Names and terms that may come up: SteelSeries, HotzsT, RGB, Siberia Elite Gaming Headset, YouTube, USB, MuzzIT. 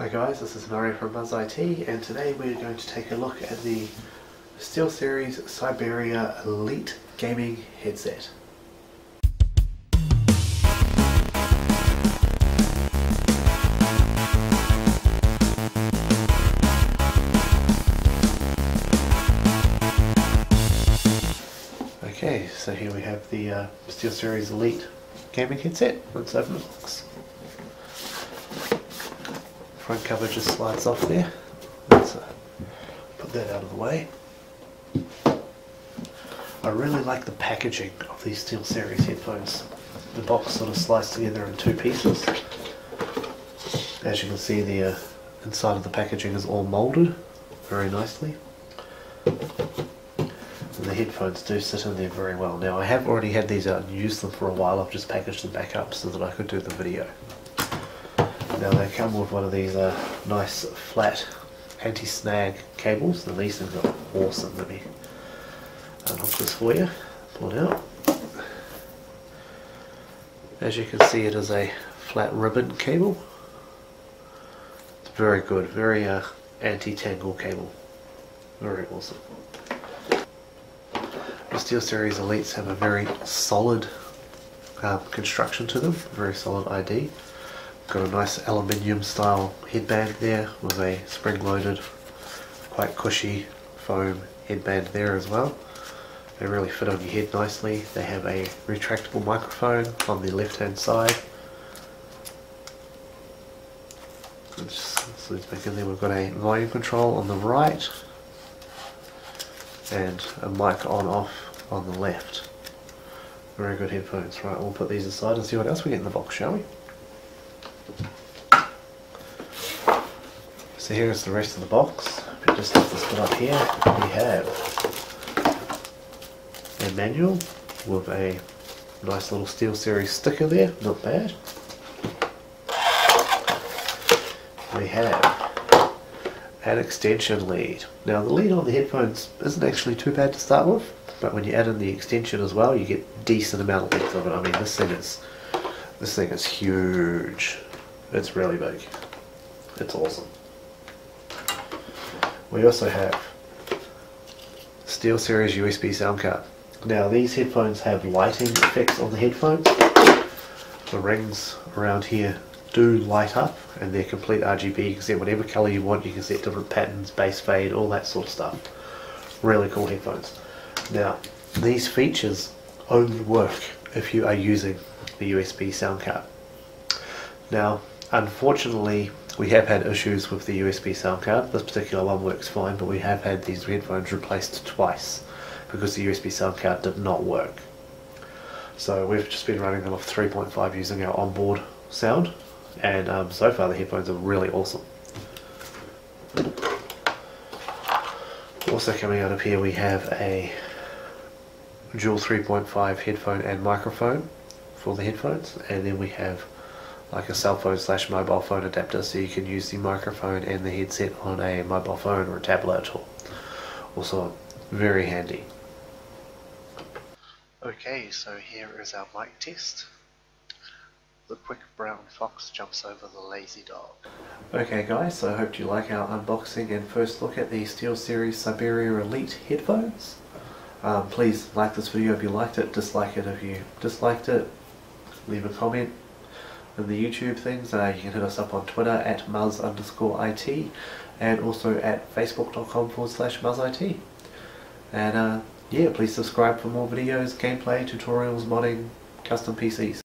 Hi guys, this is Mario from MuzzIT, and today we're going to take a look at the SteelSeries Siberia Elite Gaming Headset. Okay, so here we have the SteelSeries Elite Gaming Headset. Let's open the box. Front cover just slides off there. Let's put that out of the way. I really like the packaging of these SteelSeries headphones. The box sort of slides together in two pieces. As you can see, the inside of the packaging is all molded very nicely. And the headphones do sit in there very well. Now, I have already had these out and used them for a while. I've just packaged them back up so that I could do the video. Now they come with one of these nice flat anti-snag cables, and these things are awesome. Let me unhook this for you, pull it out. As you can see, it is a flat ribbon cable. It's very good, very anti-tangle cable, very awesome. The SteelSeries Elites have a very solid construction to them, very solid ID. Got a nice aluminium style headband there with a spring loaded, quite cushy foam headband there as well. They really fit on your head nicely. They have a retractable microphone on the left hand side. Just slides back in there. We've got a volume control on the right and a mic on off on the left. Very good headphones. Right, we'll put these aside and see what else we get in the box, shall we? So here is the rest of the box. If you just lift this bit up here, we have a manual with a nice little SteelSeries sticker there, not bad. We have an extension lead. Now the lead on the headphones isn't actually too bad to start with, but when you add in the extension as well, you get a decent amount of length of it. I mean, this thing is huge. It's really big. It's awesome. We also have SteelSeries USB sound card. Now these headphones have lighting effects on the headphones. The rings around here do light up, and they're complete RGB. You can set whatever color you want. You can set different patterns, base fade, all that sort of stuff. Really cool headphones. Now these features only work if you are using the USB sound card. Now, unfortunately, we have had issues with the USB sound card. This particular one works fine, but we have had these headphones replaced twice because the USB sound card did not work. So we've just been running them off 3.5 using our onboard sound, and so far the headphones are really awesome. Also coming out of here, we have a dual 3.5 headphone and microphone for the headphones, and then we have like a cell phone / mobile phone adapter, so you can use the microphone and the headset on a mobile phone or a tablet, or also very handy. Okay, so here is our mic test. The quick brown fox jumps over the lazy dog. Okay guys, so I hope you like our unboxing and first look at the SteelSeries Siberia Elite headphones. Please like this video if you liked it, dislike it if you disliked it, leave a comment. In the YouTube things, you can hit us up on Twitter at muzz_it, and also at facebook.com/muzzit. And yeah, please subscribe for more videos, gameplay, tutorials, modding, custom PCs.